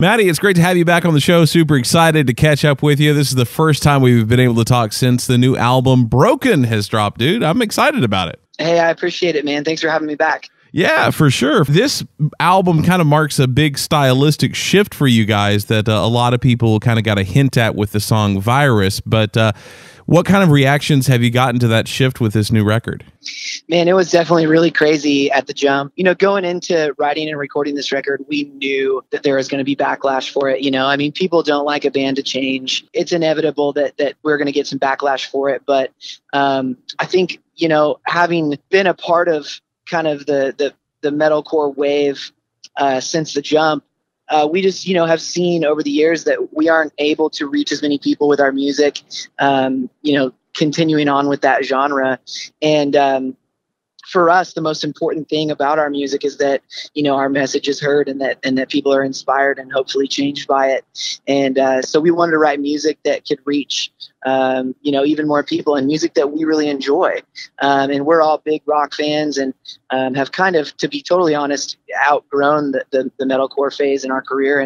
Maddie, it's great to have you back on the show. Super excited to catch up with you. This is the first time we've been able to talk since the new album Broken has dropped, dude. I'm excited about it. Hey, I appreciate it, man. Thanks for having me back. Yeah, for sure. This album kind of marks a big stylistic shift for you guys that a lot of people kind of got a hint at with the song Virus. But what kind of reactions have you gotten to that shift with this new record? Man, it was definitely really crazy at the jump. You know, going into writing and recording this record, we knew that there was going to be backlash for it. You know, I mean, people don't like a band to change. It's inevitable that we're going to get some backlash for it. But I think, you know, having been a part of kind of the metalcore wave since the jump, we just, you know, have seen over the years that we aren't able to reach as many people with our music, you know, continuing on with that genre. And for us, the most important thing about our music is that, you know, our message is heard and that people are inspired and hopefully changed by it. And so we wanted to write music that could reach, you know, even more people, and music that we really enjoy. And we're all big rock fans and have kind of, to be totally honest, outgrown the metalcore phase in our career.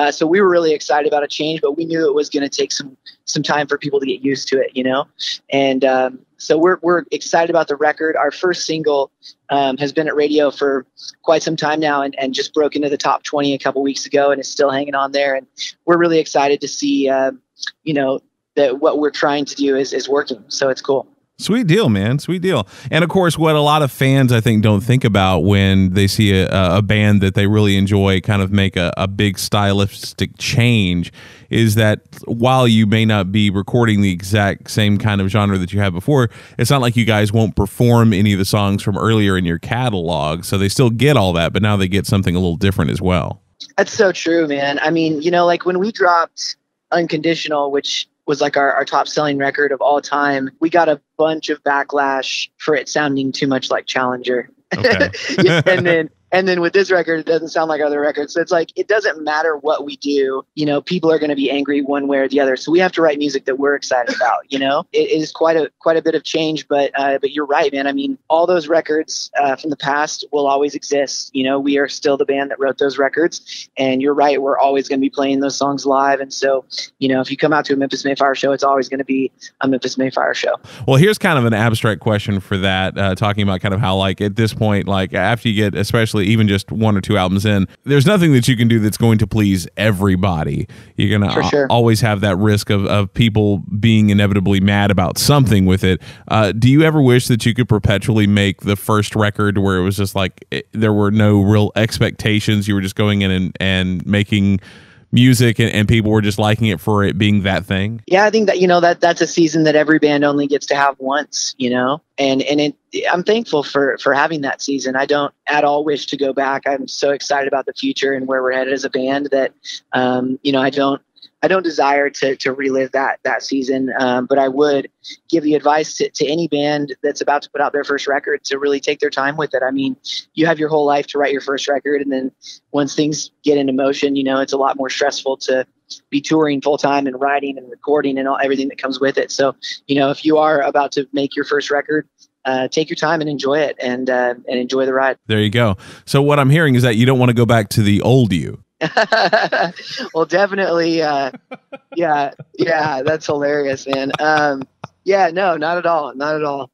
And so we were really excited about a change, but we knew it was going to take some time for people to get used to it, you know? And so we're excited about the record. Our first single has been at radio for quite some time now and just broke into the top 20 a couple weeks ago and is still hanging on there. And we're really excited to see, you know, that what we're trying to do is working. So it's cool. Sweet deal, man. Sweet deal. And of course, what a lot of fans, I think, don't think about when they see a band that they really enjoy kind of make a big stylistic change is that while you may not be recording the exact same kind of genre that you had before, it's not like you guys won't perform any of the songs from earlier in your catalog. So they still get all that, but now they get something a little different as well. That's so true, man. I mean, you know, like when we dropped Unconditional, which was like our top selling record of all time, we got a bunch of backlash for it sounding too much like Challenger. Okay. and then with this record, it doesn't sound like other records. So it's like, it doesn't matter what we do, you know, people are going to be angry one way or the other. So we have to write music that we're excited about, you know. It is quite a bit of change, but you're right, man. I mean, all those records from the past will always exist. You know, we are still the band that wrote those records, and you're right. We're always going to be playing those songs live. And so, you know, if you come out to a Memphis May Fire show, it's always going to be a Memphis May Fire show. Well, here's kind of an abstract question for that, talking about kind of how, like, at this point, like after you get, especially even just one or two albums in, there's nothing that you can do that's going to please everybody. You're going to always have that risk of people being inevitably mad about something with it. Do you ever wish that you could perpetually make the first record where it was just like there were no real expectations? You were just going in and making music and people were just liking it for it being that thing? Yeah, I think that, you know, that's a season that every band only gets to have once, you know, and I'm thankful for having that season. I don't at all wish to go back. I'm so excited about the future and where we're headed as a band that, you know, I don't desire to relive that season, but I would give the advice to any band that's about to put out their first record to really take their time with it. I mean, you have your whole life to write your first record, and then once things get into motion, you know, it's a lot more stressful to be touring full time and writing and recording and everything that comes with it. So, you know, if you are about to make your first record, take your time and enjoy it and enjoy the ride. There you go. So what I'm hearing is that you don't want to go back to the old you. Well, definitely. Yeah, that's hilarious, man. Yeah, no, not at all. Not at all.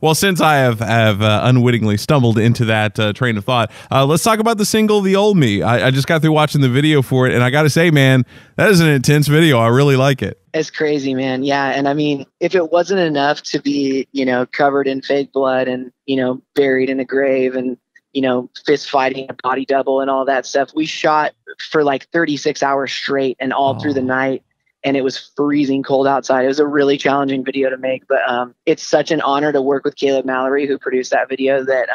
Well, since I have unwittingly stumbled into that train of thought, let's talk about the single, The Old Me. I just got through watching the video for it, and I got to say, man, that is an intense video. I really like it. It's crazy, man. Yeah, and I mean, if it wasn't enough to be, you know, covered in fake blood and, you know, buried in a grave and, you know, fist fighting a body double and all that stuff. We shot for like 36 hours straight and all through the night, and it was freezing cold outside. It was a really challenging video to make, but it's such an honor to work with Caleb Mallory, who produced that video, that,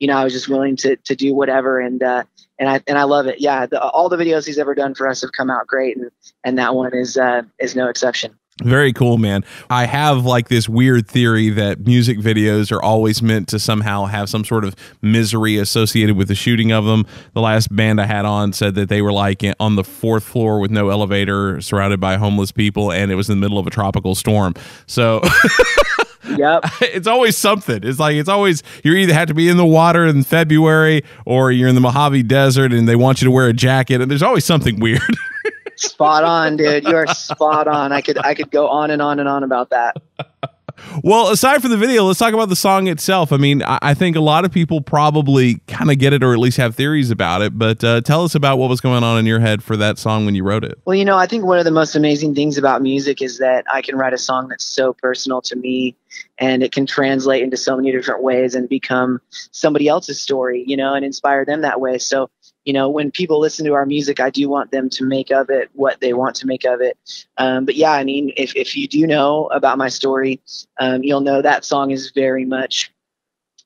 you know, I was just willing to do whatever. And I love it. Yeah. All the videos he's ever done for us have come out great. And that one is no exception. Very cool, man. I have like this weird theory that music videos are always meant to somehow have some sort of misery associated with the shooting of them. The last band I had on said that they were like on the 4th floor with no elevator, surrounded by homeless people, and it was in the middle of a tropical storm. So... Yep. It's always something. It's like, it's always, you either have to be in the water in February or you're in the Mojave Desert and they want you to wear a jacket, and there's always something weird. Spot on, dude. You're spot on. I could go on and on and on about that. Well, aside from the video, let's talk about the song itself. I mean, I think a lot of people probably kind of get it or at least have theories about it, but tell us about what was going on in your head for that song when you wrote it. Well, you know, I think one of the most amazing things about music is that I can write a song that's so personal to me, and it can translate into so many different ways and become somebody else's story, you know, and inspire them that way. So, you know, when people listen to our music, I do want them to make of it what they want to make of it. But yeah, I mean, if you do know about my story, you'll know that song is very much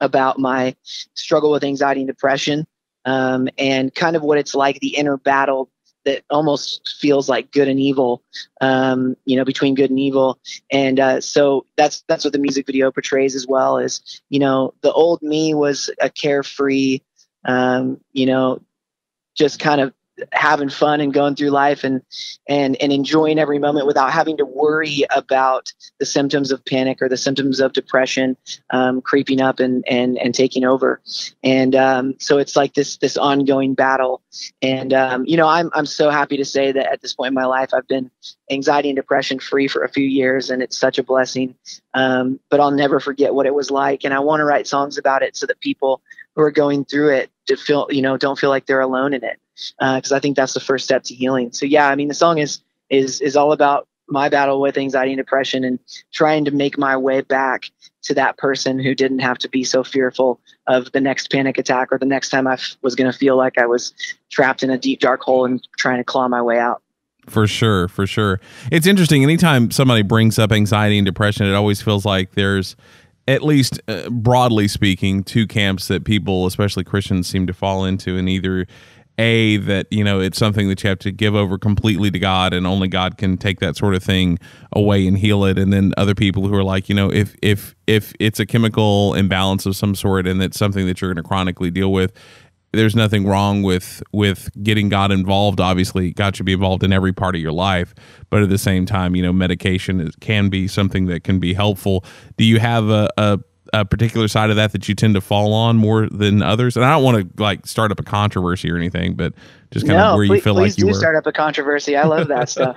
about my struggle with anxiety and depression, and kind of what it's like, the inner battle that almost feels like good and evil, you know, between good and evil. And so that's what the music video portrays as well, is, you know, the old me was a carefree, you know, just kind of having fun and going through life and enjoying every moment without having to worry about the symptoms of panic or the symptoms of depression creeping up and taking over. And so it's like this ongoing battle. And you know, I'm so happy to say that at this point in my life, I've been anxiety and depression free for a few years, and it's such a blessing. But I'll never forget what it was like, and I want to write songs about it so that people who are going through it to feel, you know, don't feel like they're alone in it. Cause I think that's the first step to healing. So yeah, I mean, the song is all about my battle with anxiety and depression and trying to make my way back to that person who didn't have to be so fearful of the next panic attack or the next time I was going to feel like I was trapped in a deep, dark hole and trying to claw my way out. For sure. For sure. It's interesting. Anytime somebody brings up anxiety and depression, it always feels like there's, at least broadly speaking, two camps that people, especially Christians, seem to fall into. And either A, that, you know, it's something that you have to give over completely to God and only God can take that sort of thing away and heal it. And then other people who are like, you know, if it's a chemical imbalance of some sort and it's something that you're going to chronically deal with, there's nothing wrong with getting God involved. Obviously, God should be involved in every part of your life. But at the same time, you know, medication can be something that can be helpful. Do you have a particular side of that you tend to fall on more than others? And I don't want to like start up a controversy or anything, but just kind of where you feel like you were. Please do start up a controversy. I love that stuff.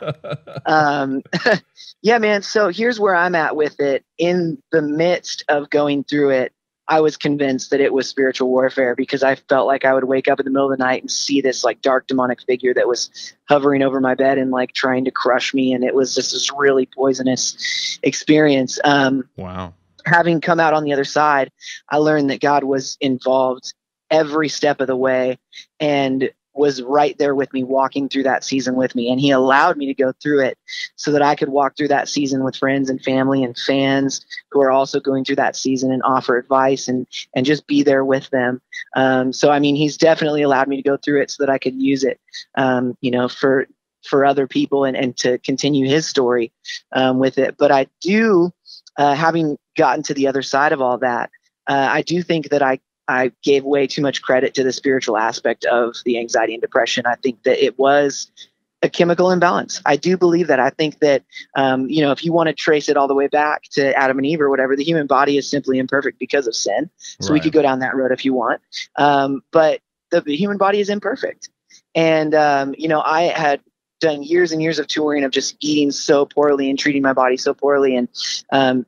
Yeah, man. So here's where I'm at with it. In the midst of going through it, I was convinced that it was spiritual warfare because I felt like I would wake up in the middle of the night and see this like dark demonic figure that was hovering over my bed and like trying to crush me. And it was just this really poisonous experience. Wow. Having come out on the other side, I learned that God was involved every step of the way and was right there with me, walking through that season with me. And he allowed me to go through it so that I could walk through that season with friends and family and fans who are also going through that season and offer advice and just be there with them. So, I mean, he's definitely allowed me to go through it so that I could use it, you know, for other people and to continue his story with it. But I do, having gotten to the other side of all that, I do think that I gave way too much credit to the spiritual aspect of the anxiety and depression. I think that it was a chemical imbalance. I do believe that. I think that, you know, if you want to trace it all the way back to Adam and Eve or whatever, the human body is simply imperfect because of sin. So right. We could go down that road if you want. But the human body is imperfect. And, you know, I had done years and years of touring of just eating so poorly and treating my body so poorly and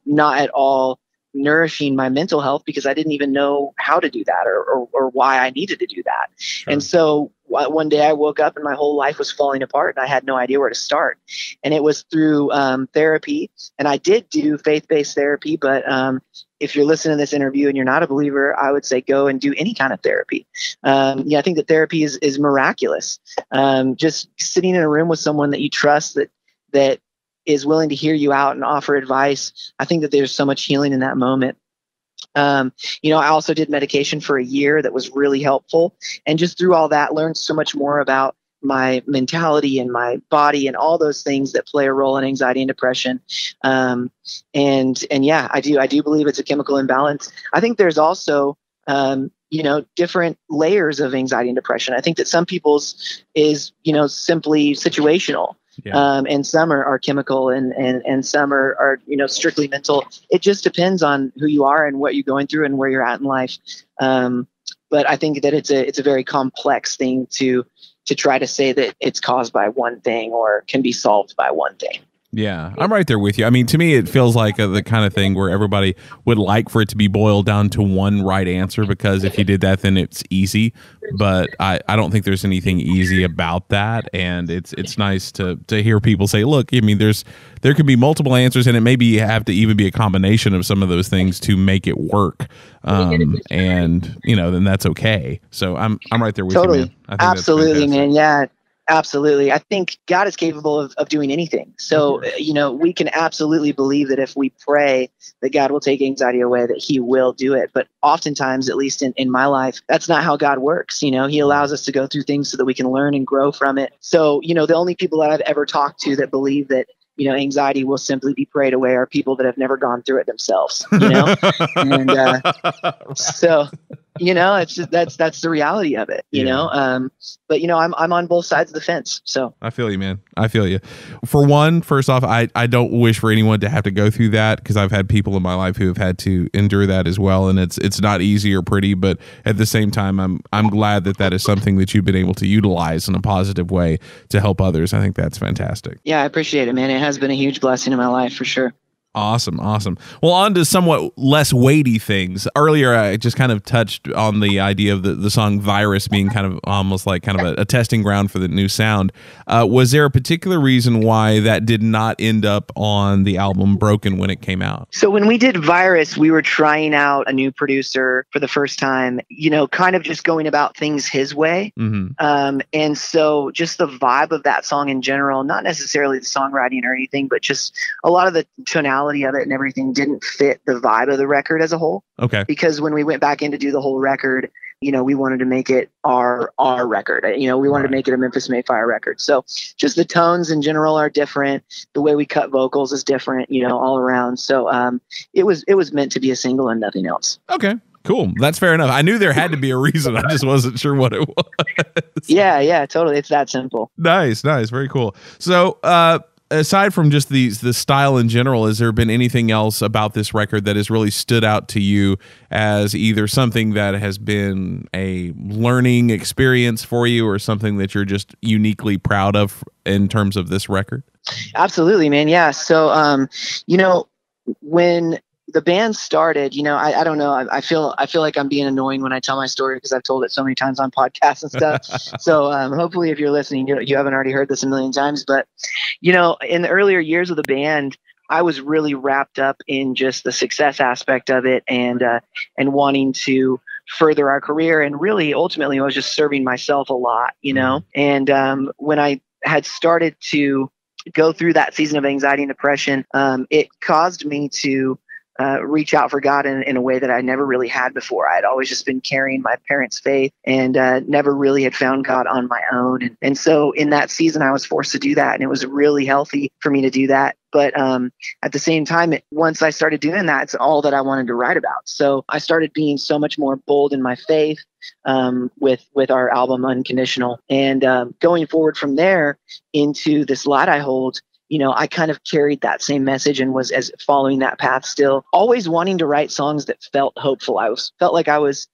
not at all nourishing my mental health because I didn't even know how to do that or why I needed to do that. Sure. And so one day I woke up and my whole life was falling apart and I had no idea where to start. And it was through therapy, and I did do faith-based therapy, but if you're listening to this interview and you're not a believer, I would say go and do any kind of therapy. Yeah, I think that therapy is miraculous. Just sitting in a room with someone that you trust that is willing to hear you out and offer advice. I think that there's so much healing in that moment. You know, I also did medication for a year that was really helpful. And just through all that, learned so much more about my mentality and my body and all those things that play a role in anxiety and depression. And yeah, I do believe it's a chemical imbalance. I think there's also, you know, different layers of anxiety and depression. I think that some people's is, you know, simply situational. Yeah. And some are chemical and some are, you know, strictly mental. It just depends on who you are and what you're going through and where you're at in life. But I think that it's a very complex thing to try to say that it's caused by one thing or can be solved by one thing. Yeah, I'm right there with you. I mean, to me, it feels like the kind of thing where everybody would like for it to be boiled down to one right answer, because if you did that, then it's easy. But I don't think there's anything easy about that. And it's nice to hear people say, look, I mean, there could be multiple answers, and it maybe have to even be a combination of some of those things to make it work. And, you know, then that's okay. So I'm right there with totally. You, man. I think absolutely, man. Yeah. Absolutely. I think God is capable of doing anything. So, you know, we can absolutely believe that if we pray that God will take anxiety away, that he will do it. But oftentimes, at least in my life, that's not how God works. You know, he allows us to go through things so that we can learn and grow from it. So, you know, the only people that I've ever talked to that believe that, you know, anxiety will simply be prayed away are people that have never gone through it themselves, you know? And right. So, you know, it's just, that's the reality of it, you yeah. know? But you know, I'm on both sides of the fence. So I feel you, man. I feel you. For one, first off, I don't wish for anyone to have to go through that, because I've had people in my life who have had to endure that as well. And it's not easy or pretty, but at the same time, I'm glad that that is something that you've been able to utilize in a positive way to help others. I think that's fantastic. Yeah. I appreciate it, man. It has been a huge blessing in my life for sure. Awesome. Awesome. Well, on to somewhat less weighty things. Earlier, I just kind of touched on the idea of the song Virus being kind of almost like kind of a testing ground for the new sound. Was there a particular reason why that did not end up on the album Broken when it came out? So when we did Virus, we were trying out a new producer for the first time, you know, kind of just going about things his way. Mm-hmm. And so just the vibe of that song in general, not necessarily the songwriting or anything, but just a lot of the tonality of it and everything didn't fit the vibe of the record as a whole. Okay. Because when we went back in to do the whole record, you know, we wanted to make it our record. You know, we wanted right. to make it a Memphis May Fire record. So just the tones in general are different. The way we cut vocals is different, you know, all around. So it was meant to be a single and nothing else. Okay. Cool. That's fair enough. I knew there had to be a reason. I just wasn't sure what it was. Yeah, totally. It's that simple. Nice. Very cool. So aside from just the style in general, has there been anything else about this record that has really stood out to you as either something that has been a learning experience for you or something that you're just uniquely proud of in terms of this record? Absolutely, man. Yeah. So, you know, when the band started, you know, I don't know. I feel like I'm being annoying when I tell my story because I've told it so many times on podcasts and stuff. So hopefully if you're listening, you haven't already heard this a million times. But, you know, in the earlier years of the band, I was really wrapped up in just the success aspect of it and wanting to further our career. And really, ultimately, I was just serving myself a lot, you know. And when I had started to go through that season of anxiety and depression, it caused me to reach out for God in a way that I never really had before. I had always just been carrying my parents' faith and never really had found God on my own. And so in that season, I was forced to do that. And it was really healthy for me to do that. But at the same time, once I started doing that, it's all that I wanted to write about. So I started being so much more bold in my faith with our album Unconditional. And going forward from there into This Light I Hold, you know, I kind of carried that same message and was as following that path still, always wanting to write songs that felt hopeful. Felt like I was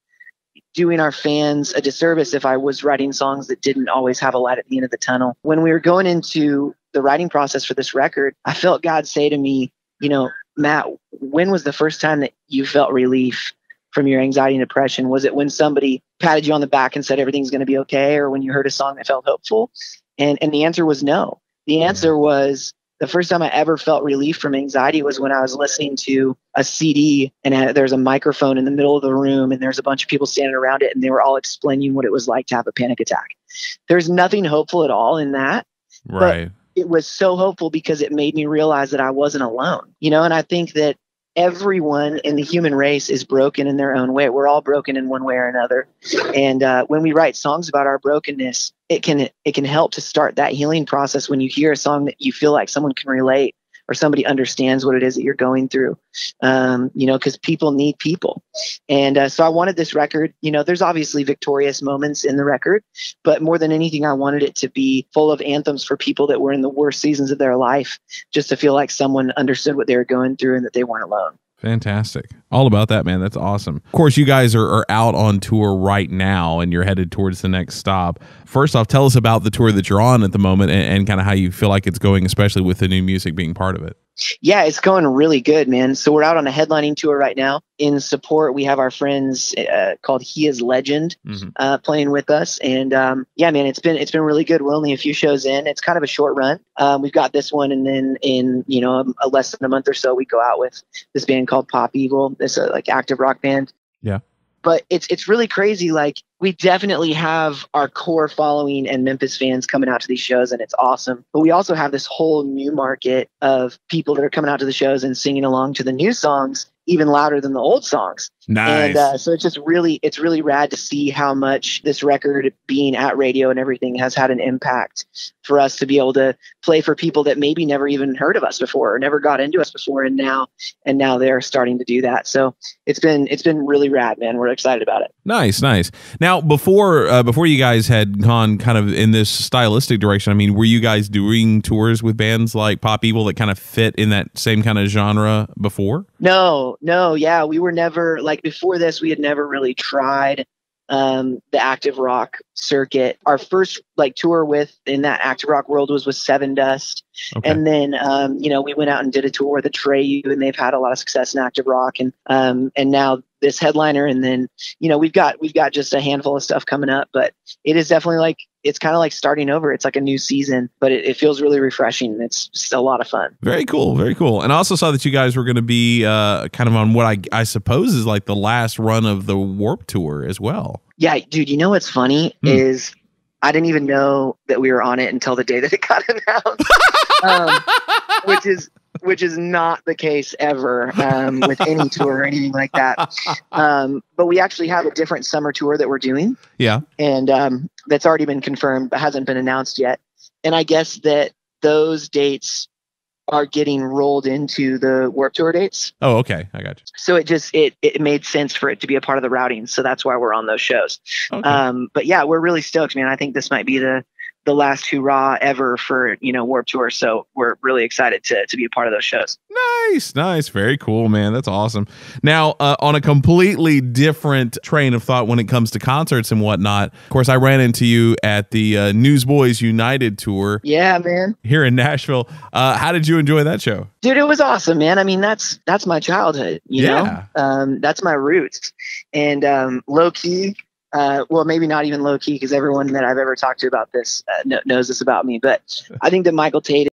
doing our fans a disservice if I was writing songs that didn't always have a light at the end of the tunnel. When we were going into the writing process for this record, I felt God say to me, you know, Matt, when was the first time that you felt relief from your anxiety and depression? Was it when somebody patted you on the back and said everything's going to be okay, or when you heard a song that felt hopeful? And the answer was no. The answer was, the first time I ever felt relief from anxiety was when I was listening to a CD and there's a microphone in the middle of the room and there's a bunch of people standing around it and they were all explaining what it was like to have a panic attack. There's nothing hopeful at all in that. Right. But it was so hopeful because it made me realize that I wasn't alone, you know, and I think that everyone in the human race is broken in their own way. We're all broken in one way or another. And when we write songs about our brokenness, it can help to start that healing process when you hear a song that you feel like someone can relate or somebody understands what it is that you're going through. Because people need people. And so I wanted this record, there's obviously victorious moments in the record, but more than anything, I wanted it to be full of anthems for people that were in the worst seasons of their life, just to feel like someone understood what they were going through and that they weren't alone. Fantastic. All about that, man. That's awesome. Of course, you guys are out on tour right now and you're headed towards the next stop. First off, tell us about the tour that you're on at the moment and kind of how you feel like it's going, especially with the new music being part of it. Yeah, it's going really good, man. So we're out on a headlining tour right now. In support, we have our friends called He Is Legend playing with us. And it's been really good. We're only a few shows in. It's kind of a short run. We've got this one, and then in a less than a month or so, we go out with this band called Pop Evil. It's a active rock band. Yeah. But it's really crazy. Like, we definitely have our core following and Memphis fans coming out to these shows, and it's awesome. But we also have this whole new market of people that are coming out to the shows and singing along to the new songs even louder than the old songs. Nice. And so it's really rad to see how much this record being at radio and everything has had an impact for us to be able to play for people that maybe never even heard of us before or never got into us before. And now they're starting to do that. So it's been really rad, man. We're excited about it. Nice. Nice. Now before you guys had gone kind of in this stylistic direction, I mean, were you guys doing tours with bands like Pop Evil that kind of fit in that same kind of genre before? No. Yeah. We were never before this, we had never really tried the active rock circuit. Our first tour in that active rock world was with Seven Dust. Okay. And then, we went out and did a tour with Atreyu, and they've had a lot of success in active rock. And now this headliner, and then, we've got just a handful of stuff coming up, but it is definitely it's kind of like starting over. It's like a new season, but it feels really refreshing. It's just a lot of fun. Very cool. Very cool. And I also saw that you guys were going to be kind of on what I suppose is the last run of the Warped Tour as well. Yeah, dude, what's funny is I didn't even know that we were on it until the day that it got announced, which is not the case ever with any tour or anything like that. But we actually have a different summer tour that we're doing. Yeah. And that's already been confirmed, but hasn't been announced yet. And I guess that those dates are getting rolled into the Warped Tour dates. Oh, okay. I got you. So it made sense for it to be a part of the routing. So that's why we're on those shows. Okay. But yeah, we're really stoked, man. I think this might be the last hurrah ever for, Warped Tour. So we're really excited to be a part of those shows. Nice. Very cool, man. That's awesome. Now, on a completely different train of thought when it comes to concerts and whatnot, of course, I ran into you at the Newsboys United Tour. Yeah, man. Here in Nashville. How did you enjoy that show? Dude, it was awesome, man. I mean, that's my childhood, you know? That's my roots. And low-key, well, maybe not even low key, because everyone that I've ever talked to about this knows this about me. But I think that Michael Tate